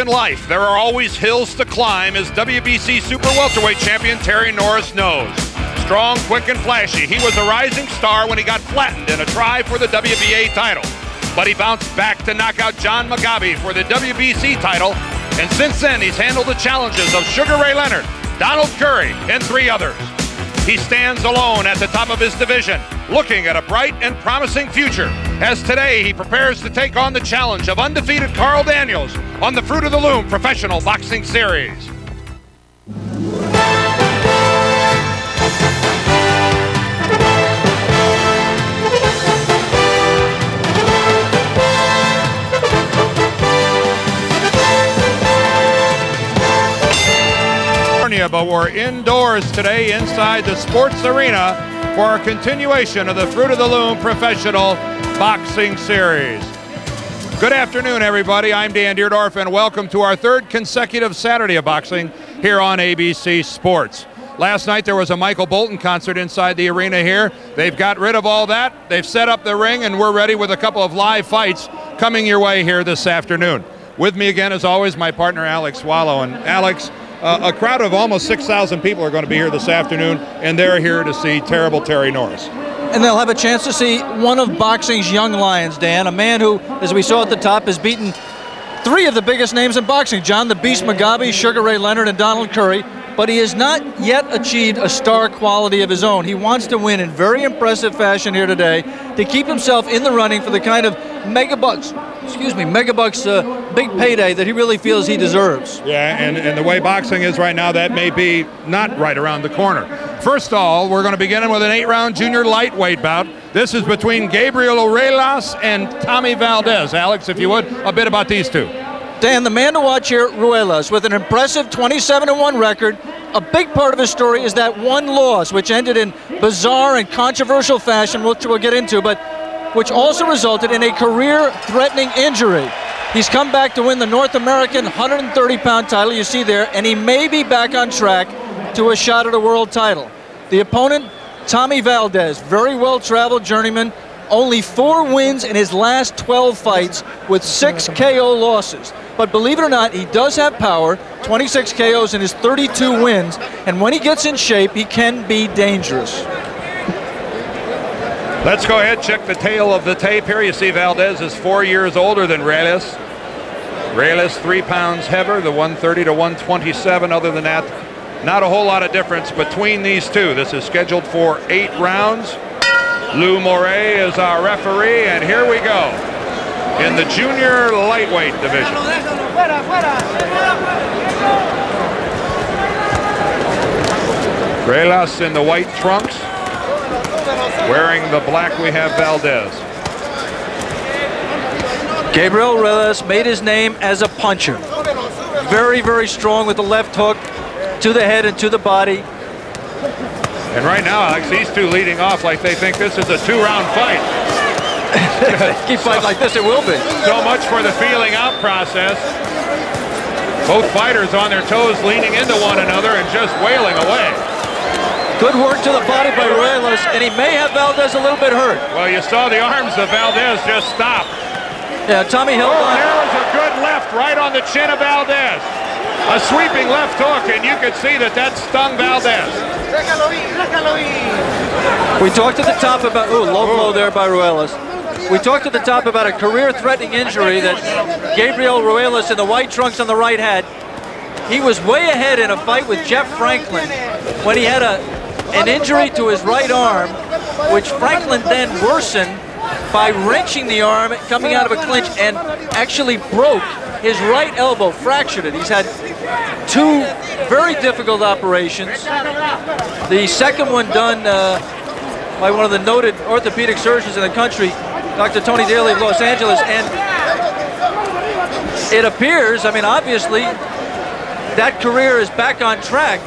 in life, there are always hills to climb, as WBC Super Welterweight Champion Terry Norris knows. Strong, quick, and flashy, he was a rising star when he got flattened in a try for the WBA title. But he bounced back to knock out John Mugabi for the WBC title, and since then he's handled the challenges of Sugar Ray Leonard, Donald Curry, and three others. He stands alone at the top of his division, looking at a bright and promising future, as today he prepares to take on the challenge of undefeated Carl Daniels on the Fruit of the Loom Professional Boxing Series. But we're indoors today inside the sports arena for a continuation of the Fruit of the Loom Professional Boxing Series. Good afternoon, everybody. I'm Dan Dierdorf, and welcome to our third consecutive Saturday of boxing here on ABC Sports. Last night there was a Michael Bolton concert inside the arena here. They've got rid of all that. They've set up the ring, and we're ready with a couple of live fights coming your way here this afternoon. With me again, as always, my partner Alex Wallau. And Alex, a crowd of almost 6,000 people are going to be here this afternoon, and they're here to see terrible Terry Norris. And they'll have a chance to see one of boxing's young lions, Dan, a man who, as we saw at the top, has beaten three of the biggest names in boxing, John the Beast Mugabi, Sugar Ray Leonard, and Donald Curry, but he has not yet achieved a star quality of his own. He wants to win in very impressive fashion here today to keep himself in the running for the kind of megabucks, big payday that he really feels he deserves. Yeah, and the way boxing is right now, that may be not right around the corner. First of all, we're going to begin with an 8-round junior lightweight bout. This is between Gabriel Ruelas and Tommy Valdez. Alex, if you would, a bit about these two. Dan, the man to watch here, Ruelas, with an impressive 27-1 record. A big part of his story is that one loss, which ended in bizarre and controversial fashion, which we'll get into, but which also resulted in a career-threatening injury. He's come back to win the North American 130-pound title, you see there, and he may be back on track to a shot at a world title. The opponent, Tommy Valdez, very well-traveled journeyman, only 4 wins in his last 12 fights with 6 KO losses. But believe it or not, he does have power, 26 KOs in his 32 wins, and when he gets in shape, he can be dangerous. Let's go ahead, check the tail of the tape here. You see Valdez is 4 years older than Ruelas. Ruelas 3 pounds heavier, the 130 to 127. Other than that, not a whole lot of difference between these two. This is scheduled for 8 rounds. Lou Moret is our referee, and here we go in the junior lightweight division. Ruelas in the white trunks. Wearing the black, we have Valdez. Gabriel Ruelas made his name as a puncher. Very, very strong with the left hook to the head and to the body. And right now, Alex, these two leading off like they think this is a 2-round fight. If they keep fighting like this, it will be. So much for the feeling out process. Both fighters on their toes, leaning into one another and just wailing away. Good work to the body by Ruelas, and he may have Valdez a little bit hurt. Well, you saw the arms of Valdez just stop. Yeah, Tommy held on. There was a good left right on the chin of Valdez. A sweeping left hook, and you can see that stung Valdez. We talked at the top about, low blow there by Ruelas. We talked at the top about a career-threatening injury that Gabriel Ruelas in the white trunks on the right had. He was way ahead in a fight with Jeff Franklin when he had an injury to his right arm, which Franklin then worsened by wrenching the arm coming out of a clinch and actually broke his right elbow, fractured it. He's had 2 very difficult operations. The second one done by one of the noted orthopedic surgeons in the country, Dr. Tony Daly of Los Angeles, and it appears, I mean, obviously, that career is back on track.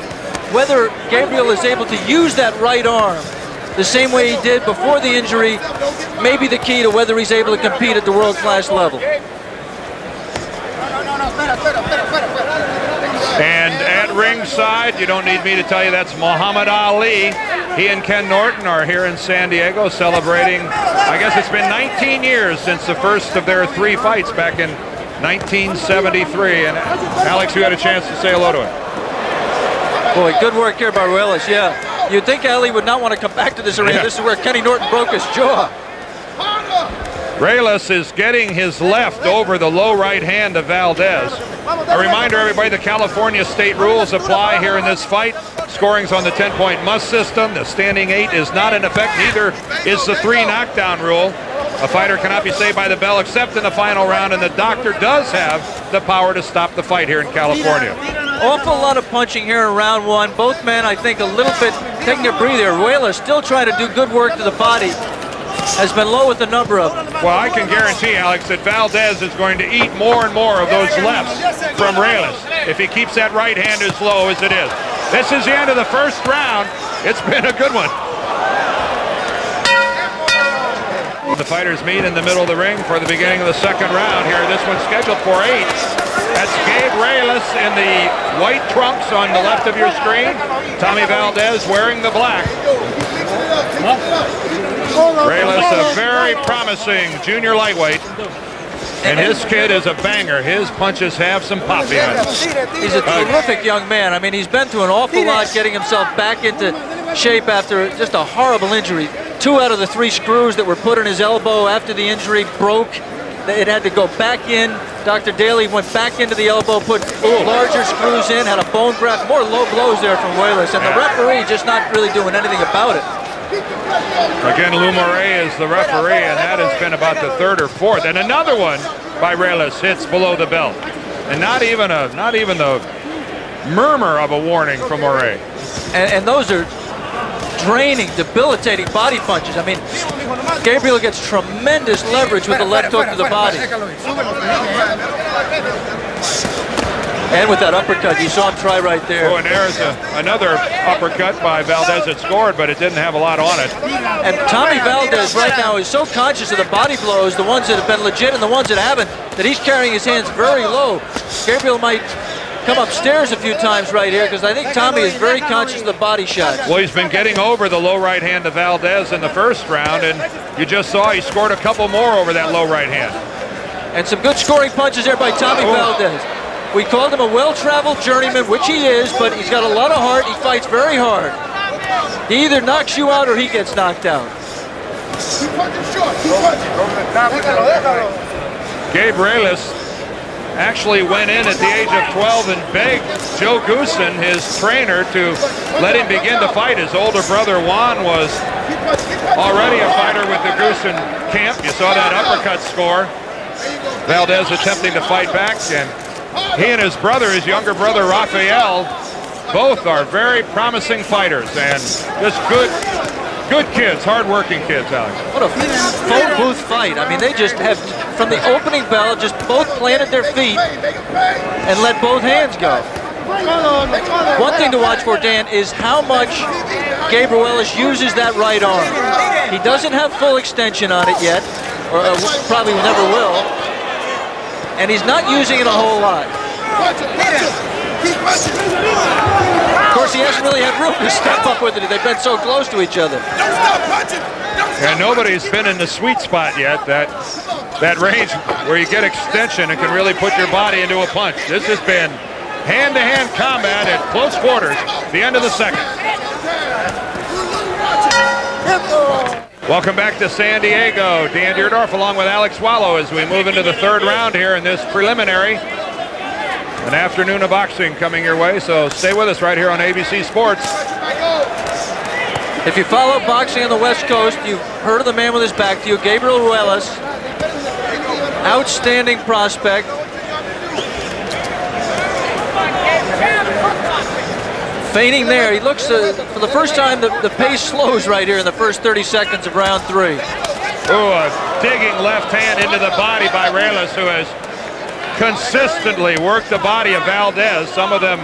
Whether Gabriel is able to use that right arm the same way he did before the injury may be the key to whether he's able to compete at the world-class level. And at ringside, you don't need me to tell you, that's Muhammad Ali. He and Ken Norton are here in San Diego celebrating, I guess it's been 19 years since the first of their 3 fights back in 1973. And Alex, you had a chance to say hello to him. Boy, good work here by Ruelas. Yeah, you'd think Ali would not want to come back to this arena. Yeah. This is where Kenny Norton broke his jaw. Ruelas is getting his left over the low right hand of Valdez. A reminder, everybody, the California state rules apply here in this fight. Scoring's on the 10-point must system. The standing 8 is not in effect. Neither is the 3 knockdown rule. A fighter cannot be saved by the bell except in the final round, and the doctor does have the power to stop the fight here in California. Awful lot of punching here in round one. Both men, I think, a little bit taking a breather. Ruelas still trying to do good work to the body. Has been low with the number of them. Well, I can guarantee, Alex, that Valdez is going to eat more and more of those lefts from Ruelas if he keeps that right hand as low as it is. This is the end of the first round. It's been a good one. The fighters meet in the middle of the ring for the beginning of the second round here. This one's scheduled for 8. That's Gabe Ruelas in the white trunks on the left of your screen. Tommy Valdez wearing the black. Ruelas, a very promising junior lightweight, and his kid is a banger. His punches have some pop behind him. He's a terrific young man. I mean, he's been through an awful lot getting himself back into shape after just a horrible injury. 2 out of the 3 screws that were put in his elbow after the injury broke. It had to go back in. Dr. Daly went back into the elbow, put larger screws in, had a bone graft, more low blows there from Ruelas, and the referee just not really doing anything about it. Again, Lou Moret is the referee, and that has been about the 3rd or 4th. And another one by Ruelas hits below the belt, and not even the murmur of a warning from Moret. And those are draining, debilitating body punches. I mean, Gabriel gets tremendous leverage with the left hook to the body. And with that uppercut, you saw him try right there. Oh, and there's another uppercut by Valdez that scored, but it didn't have a lot on it. And Tommy Valdez right now is so conscious of the body blows, the ones that have been legit and the ones that haven't, that he's carrying his hands very low. Gabriel might come upstairs a few times right here, because I think Tommy is very conscious of the body shot. Well, he's been getting over the low right hand of Valdez in the first round, and you just saw he scored a couple more over that low right hand. And some good scoring punches there by Tommy Valdez. We called him a well-traveled journeyman, which he is, but he's got a lot of heart. He fights very hard. He either knocks you out or he gets knocked out. Gabe Ruelas actually went in at the age of 12 and begged Joe Goosen, his trainer, to let him begin to fight. His older brother Juan was already a fighter with the Goosen camp. You saw that uppercut score. Valdez attempting to fight back, and he and his brother, his younger brother Rafael, both are very promising fighters, and just good kids, hard-working kids, Alex. What a phone booth fight. I mean, they just have, from the opening bell, just both planted their feet and let both hands go. One thing to watch for, Dan, is how much Gabriel Ruelas uses that right arm. He doesn't have full extension on it yet, or probably never will. And he's not using it a whole lot. Of course, he hasn't really had room to step up with it. They've been so close to each other. And nobody's been in the sweet spot yet, that range where you get extension and can really put your body into a punch. This has been hand-to-hand combat at close quarters, the end of the second. Welcome back to San Diego. Dan Dierdorf along with Alex Wallau as we move into the 3rd round here in this preliminary. An afternoon of boxing coming your way, so stay with us right here on ABC Sports. If you follow boxing on the West Coast, you've heard of the man with his back to you, Gabriel Ruelas. Outstanding prospect. Feigning there, he looks, for the first time, the pace slows right here in the first 30 seconds of round 3. Oh, a digging left hand into the body by Ruelas, who has consistently worked the body of Valdez. Some of them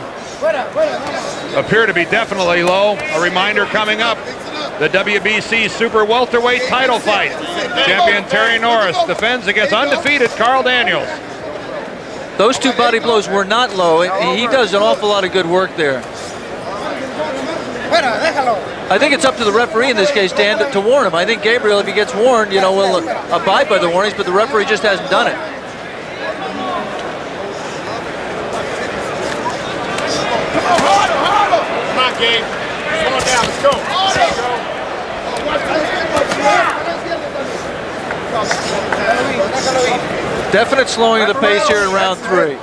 appear to be definitely low. A reminder coming up, the WBC Super Welterweight title fight. Champion Terry Norris defends against undefeated Carl Daniels. Those 2 body blows were not low. He does an awful lot of good work there. I think it's up to the referee in this case, Dan, to warn him. I think Gabriel, if he gets warned, you know, will abide by the warnings, but the referee just hasn't done it. James. Slow it down. Let's go. Let's go. Definite slowing of the pace here in round three.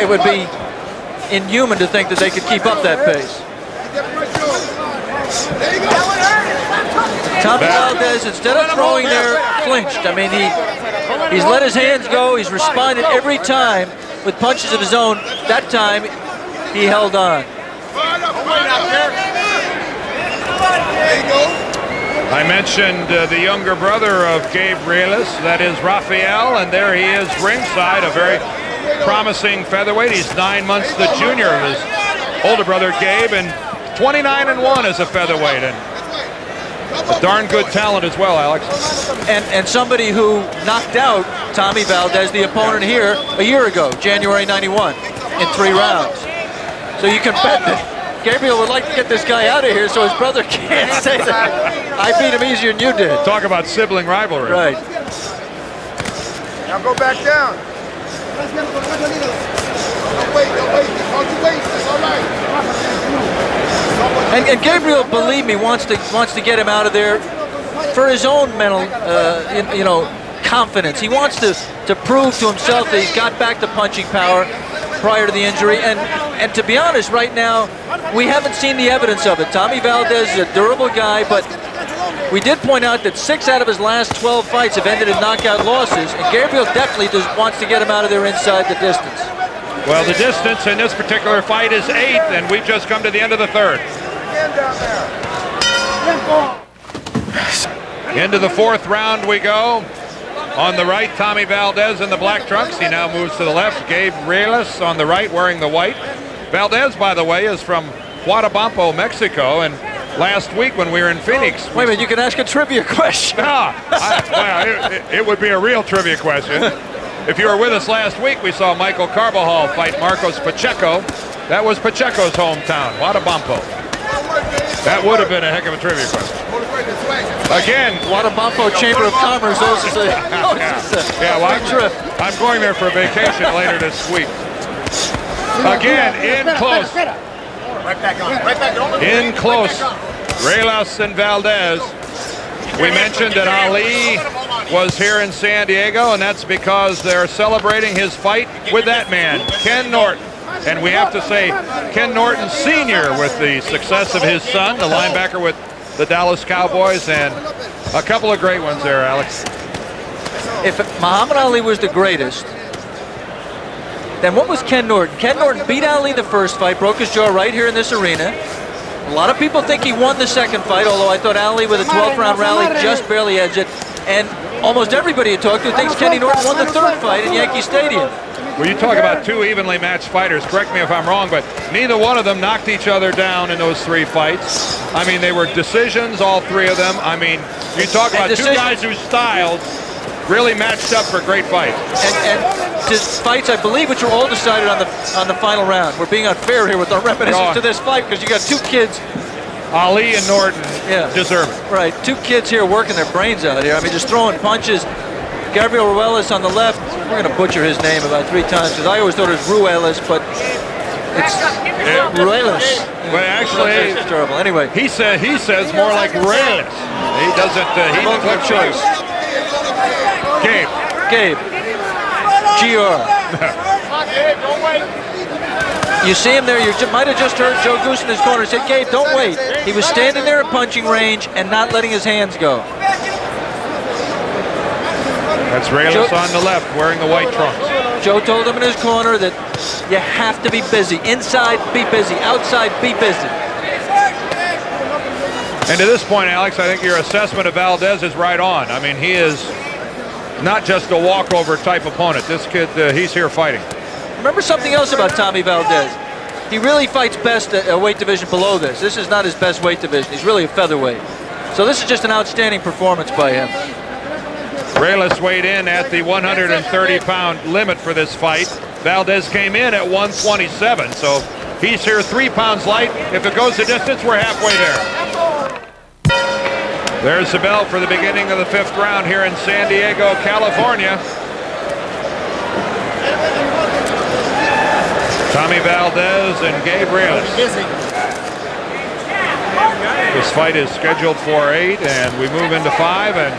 It would be inhuman to think that they could keep up that pace. Tommy Valdez, instead of throwing there, clinched. I mean, he's let his hands go. He's responded every time with punches of his own. That time, he held on. I mentioned the younger brother of Gabriel Ruelas, that is Rafael, and there he is ringside, a very promising featherweight. He's 9 months the junior of his older brother Gabe, and 29-1 as a featherweight, and a darn good talent as well, Alex. And somebody who knocked out Tommy Valdez, the opponent here, a year ago, January '91, in 3 rounds. So you can bet that Gabriel would like to get this guy out of here so his brother can't say that. I beat him easier than you did. Talk about sibling rivalry. Right. Now go back down. Don't wait, don't wait. Don't wait. It's all right. And Gabriel, believe me, wants to get him out of there for his own mental, you know, confidence. He wants to prove to himself that he's got back to punching power prior to the injury, and to be honest, right now, we haven't seen the evidence of it. Tommy Valdez is a durable guy, but we did point out that 6 out of his last 12 fights have ended in knockout losses, and Gabriel definitely just wants to get him out of there inside the distance. Well, the distance in this particular fight is 8, and we've just come to the end of the 3rd. Into the 4th round we go. On the right, Tommy Valdez in the black trunks. He now moves to the left. Gabe Ruelas on the right, wearing the white. Valdez, by the way, is from Guasabampo, Mexico. And last week when we were in Phoenix... Wait a minute, you can ask a trivia question. It would be a real trivia question. If you were with us last week, we saw Michael Carbajal fight Marcos Pacheco. That was Pacheco's hometown, Guasabampo. That would have been a heck of a trivia question. Again, Guasabampo Chamber of Commerce. I'm going there for a vacation later this week. Again, in close. Right back on. Right back on. In close. Ruelas and Valdez. We mentioned that Ali was here in San Diego, and that's because they're celebrating his fight with that man, Ken Norton. And we have to say, Ken Norton Sr., with the success of his son, the linebacker with the Dallas Cowboys, and a couple of great ones there, Alex. If Muhammad Ali was the greatest, then what was Ken Norton? Ken Norton beat Ali the first fight, broke his jaw right here in this arena. A lot of people think he won the second fight, although I thought Ali with a 12th round rally just barely edged it. And almost everybody you talk to thinks Kenny Norton won the 3rd fight in Yankee Stadium. Well, you talk about 2 evenly matched fighters, correct me if I'm wrong, but neither one of them knocked each other down in those 3 fights. I mean, they were decisions, all 3 of them. I mean, you talk about 2 guys whose styles really matched up for great fights. And fights, I believe, which were all decided on the final round. We're being unfair here with our reminiscence to this fight, because you got 2 kids. Ali and Norton deserve it. Right, 2 kids here working their brains out here. I mean, just throwing punches. Gabriel Ruelas on the left. We're going to butcher his name about 3 times because I always thought it was Ruelas, but it's Ruelas. But actually, it's terrible. Anyway, he says more like Ruelas. He doesn't. He multiple choice. Gabe. G.R. Don't wait. You see him there. You might have just heard Joe Goosen in his corner say, "Gabe, don't wait." He was standing there at punching range and not letting his hands go. That's Ruelas on the left, wearing the white trunks. Joe told him in his corner that you have to be busy. Inside, be busy. Outside, be busy. And to this point, Alex, I think your assessment of Valdez is right on. I mean, he is not just a walkover type opponent. This kid, he's here fighting. Remember something else about Tommy Valdez. He really fights best at a weight division below this. This is not his best weight division. He's really a featherweight. So this is just an outstanding performance by him. Ruelas weighed in at the 130-pound limit for this fight. Valdez came in at 127, so he's here 3 pounds light. If it goes the distance, we're halfway there. There's the bell for the beginning of the 5th round here in San Diego, California. Tommy Valdez and Gabe Ruelas. This fight is scheduled for 8, and we move into 5. And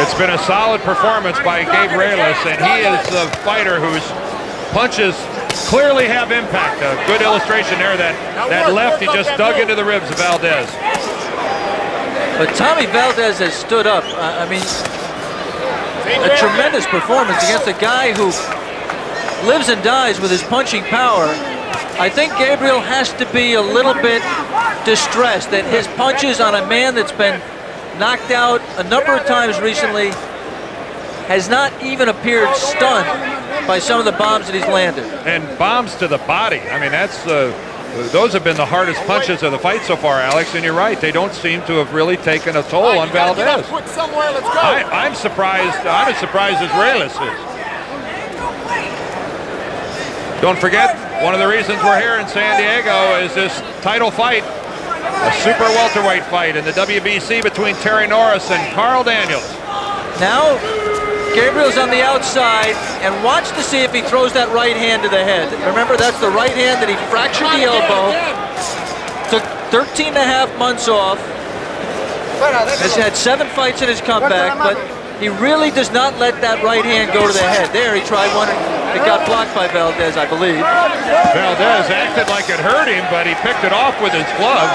it's been a solid performance by Gabe Ruelas, and he is a fighter whose punches clearly have impact. A good illustration there, that left, he just dug into the ribs of Valdez. But Tommy Valdez has stood up. I mean, a tremendous performance against a guy who lives and dies with his punching power. I think Gabriel has to be a little bit distressed that his punches on a man that's been knocked out a number of times recently has not even appeared stunned by some of the bombs that he's landed. And bombs to the body. I mean, that's those have been the hardest punches of the fight so far, Alex, and you're right. They don't seem to have really taken a toll on Valdez. Let's go. I'm surprised. I'm as surprised as Ruelas is. Don't forget, one of the reasons we're here in San Diego is this title fight, a super welterweight fight in the WBC between Terry Norris and Carl Daniels. Now, Gabriel's on the outside, and watch to see if he throws that right hand to the head. Remember, that's the right hand that he fractured the elbow. Took 13 and a half months off. Has had 7 fights in his comeback, but he really does not let that right hand go to the head. There, he tried one, and it got blocked by Valdez, I believe. Valdez acted like it hurt him, but he picked it off with his glove.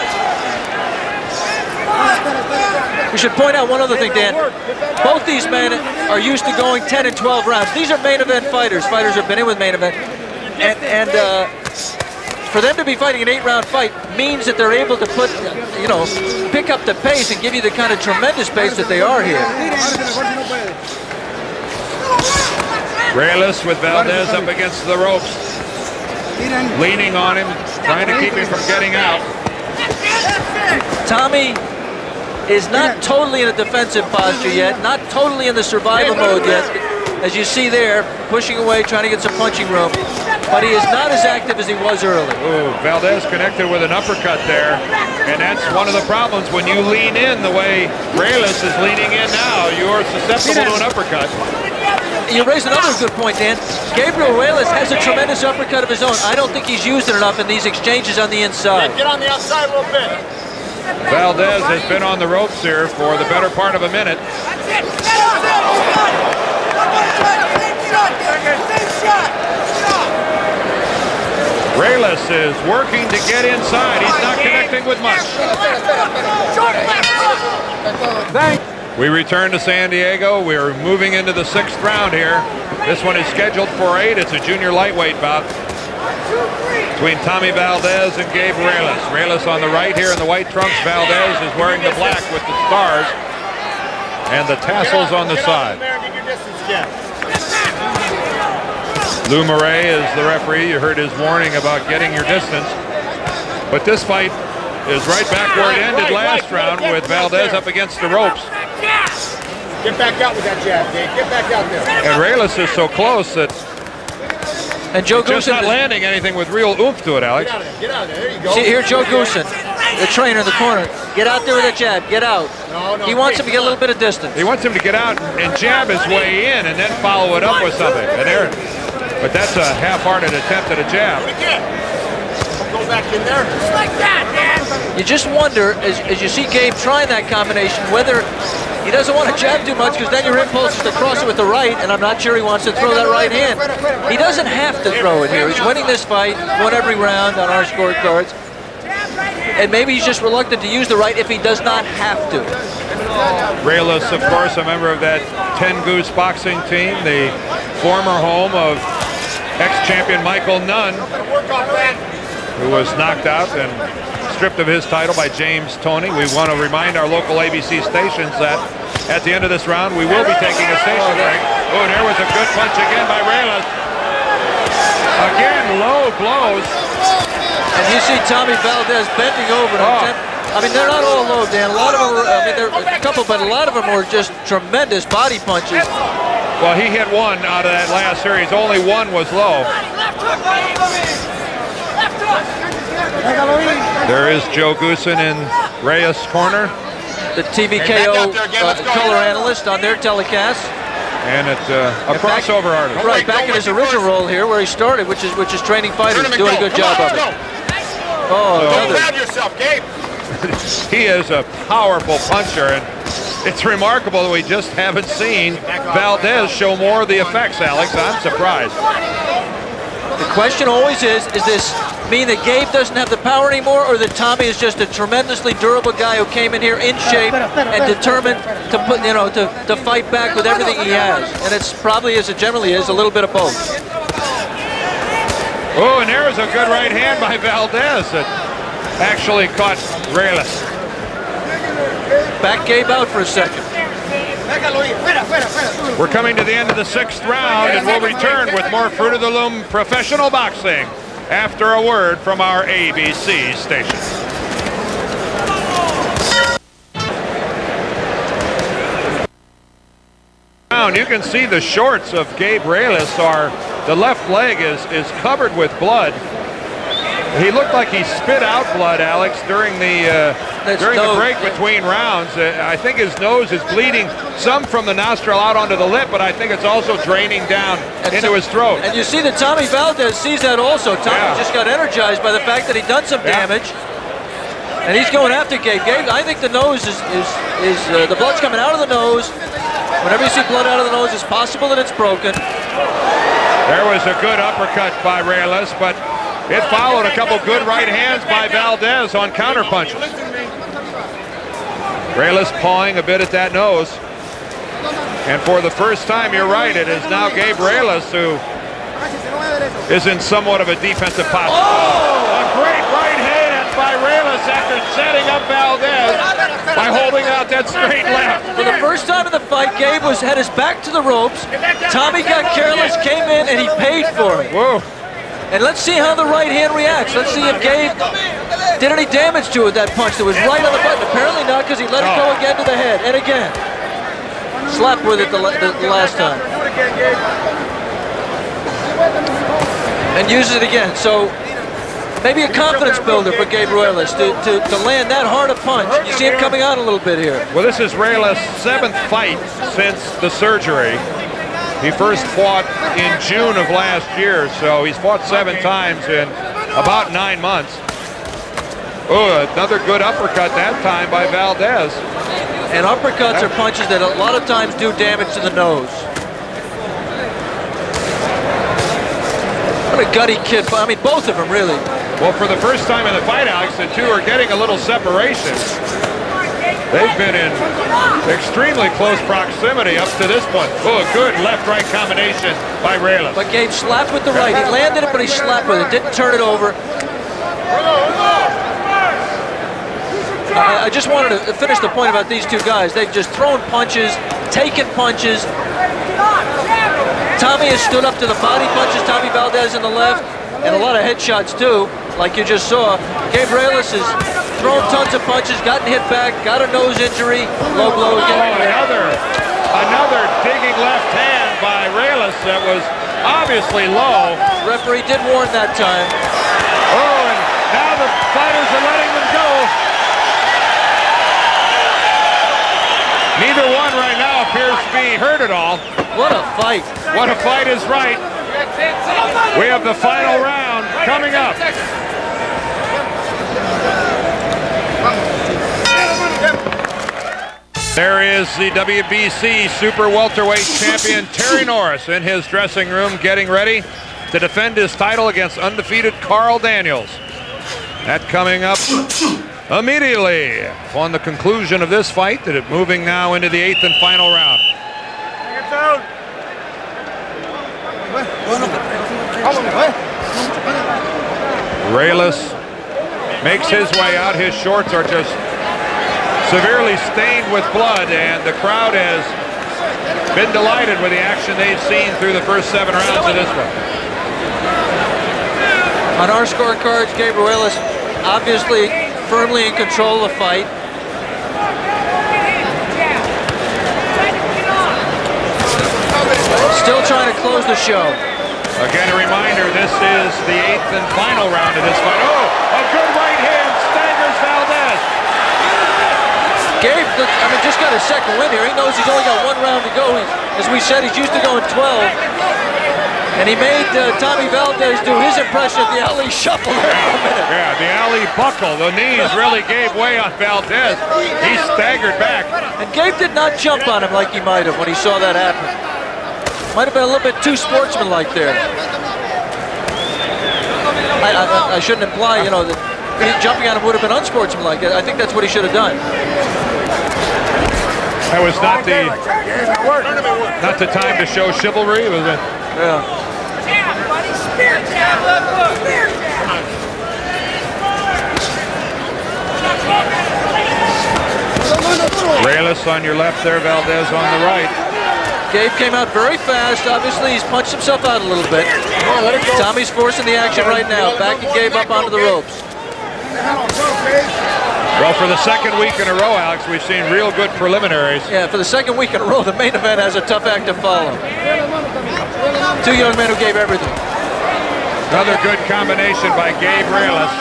We should point out one other thing, Dan. Both these men are used to going 10 and 12 rounds. These are main event fighters. Fighters have been in with main event. And for them to be fighting an 8-round fight means that they're able to put, you know, pick up the pace and give you the kind of tremendous pace that they are here. Ruelas with Valdez up against the ropes. Leaning on him, trying to keep him from getting out. Tommy is not totally in a defensive posture yet, not totally in the survival mode yet. As you see there, pushing away, trying to get some punching room. But he is not as active as he was early. Ooh, Valdez connected with an uppercut there. And that's one of the problems. When you lean in the way Ruelas is leaning in now, you are susceptible to an uppercut. You raise another good point, Dan. Gabriel Ruelas has a tremendous uppercut of his own. I don't think he's used it enough in these exchanges on the inside. Get on the outside a little bit. Valdez has been on the ropes here for the better part of a minute. Ruelas is working to get inside. He's not connecting with much. We return to San Diego. We're moving into the 6th round here. This one is scheduled for 8. It's a junior lightweight bout between Tommy Valdez and Gabe Ruelas. Ruelas on the right here in the white trunks. Valdez is wearing the black with the stars and the tassels on the side. Lou Moret is the referee. You heard his warning about getting your distance. But this fight is right back where it ended last round with Valdez up against the ropes. Get back out with that jab, Gabe. Get back out there. And Ruelas is so close that... And Joe Goosen just not landing anything with real oomph to it, Alex. Get out of there. There you go. See, here's Joe Goosen, the trainer in the corner. Get out there with a jab. Get out. No, he wants him to get a little bit of distance. He wants him to get out and jab his way in and then follow it up with something. And there, but that's a half-hearted attempt at a jab. Go back in there. Just like that, man. You just wonder, as you see Gabe trying that combination, whether he doesn't want to jab too much, because then your impulse is to cross it with the right, and I'm not sure he wants to throw that right hand. He doesn't have to throw it here. He's winning this fight, won every round on our scorecards. And maybe he's just reluctant to use the right if he does not have to. Ruelas, of course, a member of that 10 Goose boxing team, the former home of ex-champion Michael Nunn, who was knocked out and stripped of his title by James Toney. We want to remind our local ABC stations that at the end of this round, we will be taking a station break. Oh, and there was a good punch again by Ruelas. Again, low blows. And you see Tommy Valdez bending over. I mean, they're not all low, Dan. A lot of them are, I mean, there are a couple, but a lot of them were just tremendous body punches. Well, he hit one out of that last series. Only one was low. There is Joe Goosen in Reyes' corner. The TVKO color analyst on their telecast. And it's a crossover artist. Right, back in his original role here where he started, which is training fighters. Doing a good job of it. Oh, another. Don't grab yourself, Gabe. He is a powerful puncher, and it's remarkable that we just haven't seen Valdez show more of the effects, Alex. I'm surprised. The question always is this mean that Gabe doesn't have the power anymore, or that Tommy is just a tremendously durable guy who came in here in shape and determined to put, you know, to fight back with everything he has? And it's probably, as it generally is, a little bit of both. Oh, and there's a good right hand by Valdez that actually caught Ruelas. Back Gabe out for a second. We're coming to the end of the 6th round, and we'll return with more Fruit of the Loom professional boxing after a word from our ABC station. You can see the shorts of Gabe Ruelas are, the left leg is covered with blood. He looked like he spit out blood, Alex, during the break between rounds. I think his nose is bleeding, some from the nostril out onto the lip, but I think it's also draining down into his throat. And you see that Tommy Valdez sees that also. Tommy just got energized by the fact that he'd done some damage. And he's going after Gabe. Gabe, I think the nose is the blood's coming out of the nose. Whenever you see blood out of the nose, it's possible that it's broken. There was a good uppercut by Ruelas, but it followed a couple good right hands by Valdez on counterpunches. Ruelas pawing a bit at that nose. And for the first time, you're right, it is now Gabe Ruelas who is in somewhat of a defensive posture. Oh! A great right hand by Ruelas after setting up Valdez by holding out that straight left. For the first time in the fight, Gabe had his back to the ropes. Tommy got careless, came in, and he paid for it. Whoa. And let's see how the right hand reacts. Let's see if Gabe did any damage to it, that punch that was right on the button. Apparently not, because he let it go again to the head, and again. Slapped with it the last time. And uses it again. So maybe a confidence builder for Gabe Ruelas to land that hard a punch. You see him coming out a little bit here. Well, this is Ruelas' 7th fight since the surgery. He first fought in June of last year, so he's fought 7 times in about 9 months. Oh, another good uppercut that time by Valdez. And uppercuts are punches that a lot of times do damage to the nose. What a gutty kid. I mean, both of them, really. Well, for the first time in the fight, Alex, the two are getting a little separation. They've been in extremely close proximity up to this point. Oh, good left-right combination by Ruelas. But Gabe slapped with the right. He landed it, but he slapped with it. Didn't turn it over. I just wanted to finish the point about these two guys. They've just thrown punches, taken punches. Tommy has stood up to the body punches. Tommy Valdez in the left, and a lot of headshots, too, like you just saw. Gabe Ruelas is thrown tons of punches, gotten hit back, got a nose injury, low blow again. Oh, another digging left hand by Ruelas that was obviously low. The referee did warn that time. Oh, and now the fighters are letting them go. Neither one right now appears to be hurt at all. What a fight. What a fight is right. We have the final round coming up. There is the WBC super welterweight champion Terry Norris in his dressing room getting ready to defend his title against undefeated Carl Daniels. That coming up immediately upon the conclusion of this fight, that is moving now into the 8th and final round. Ruelas makes his way out. His shorts are just severely stained with blood, and the crowd has been delighted with the action they've seen through the first 7 rounds of this one. On our scorecards, Gabe Ruelas obviously firmly in control of the fight. Still trying to close the show. Again, a reminder, this is the 8th and final round of this fight. Oh, a good right hand staggers Valdez. Gabe, I mean, just got his 2nd win here. He knows he's only got 1 round to go. As we said, he's used to going 12. And he made Tommy Valdez do his impression of the alley shuffle there for a minute. Yeah, the alley buckle. The knees really gave way on Valdez. He staggered back. And Gabe did not jump on him like he might have when he saw that happen. Might have been a little bit too sportsmanlike there. I shouldn't imply, you know, that jumping on him would have been unsportsmanlike. I think that's what he should have done. That was not the time to show chivalry. It was a, yeah. Ruelas on your left there, Valdez on the right. Gabe came out very fast. Obviously, he's punched himself out a little bit. Tommy's forcing the action right now. Backing Gabe up onto the ropes. Well, for the second week in a row, Alex, we've seen real good preliminaries. Yeah, for the second week in a row, the main event has a tough act to follow. Two young men who gave everything. Another good combination by Gabe Ruelas.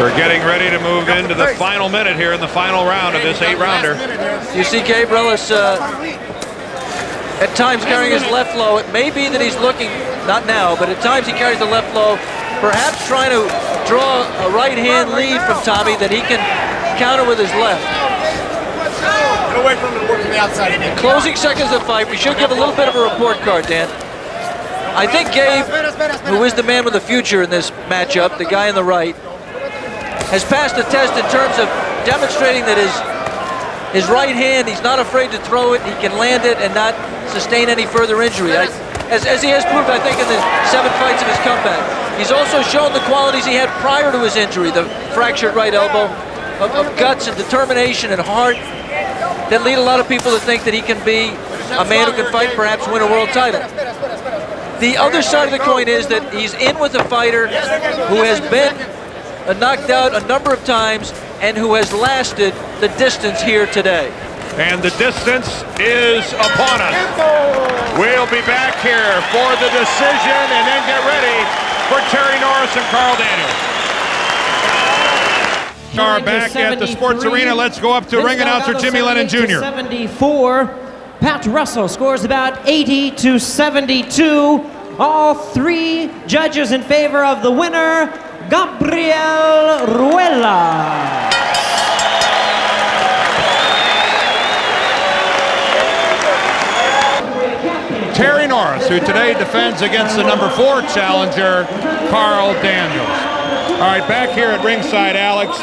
We're getting ready to move into the final minute here in the final round of this 8-rounder. You see Gabe Ruelas at times carrying his left low. It may be that he's looking, not now, but at times he carries the left low, perhaps trying to draw a right-hand lead from Tommy that he can counter with his left. Get away from him, work from the outside. In closing seconds of the fight, we should give a little bit of a report card, Dan. I think Gabe, who is the man with the future in this matchup, the guy on the right, has passed the test in terms of demonstrating that his right hand, he's not afraid to throw it, he can land it and not sustain any further injury. As he has proved, I think, in the 7 fights of his comeback. He's also shown the qualities he had prior to his injury, the fractured right elbow, of guts and determination and heart that lead a lot of people to think that he can be a man who can fight, perhaps win a world title. The other side of the coin is that he's in with a fighter who has been knocked out a number of times and who has lasted the distance here today. And the distance is upon us. We'll be back here for the decision and then get ready for Terry Norris and Carl Daniels. We are back at the Sports Arena. Let's go up to ring announcer Jimmy Lennon Jr. 74. Pat Russell scores about 80 to 72. All 3 judges in favor of the winner, Gabriel Ruelas. Terry Norris, who today defends against the number 4 challenger, Carl Daniels. All right, back here at ringside, Alex,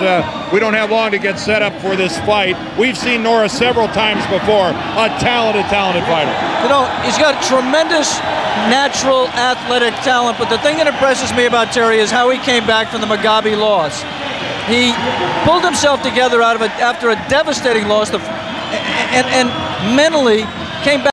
we don't have long to get set up for this fight. We've seen Norris several times before, a talented, talented fighter. You know, he's got tremendous natural athletic talent, but the thing that impresses me about Terry is how he came back from the Mugabi loss. He pulled himself together after a devastating loss, and mentally came back.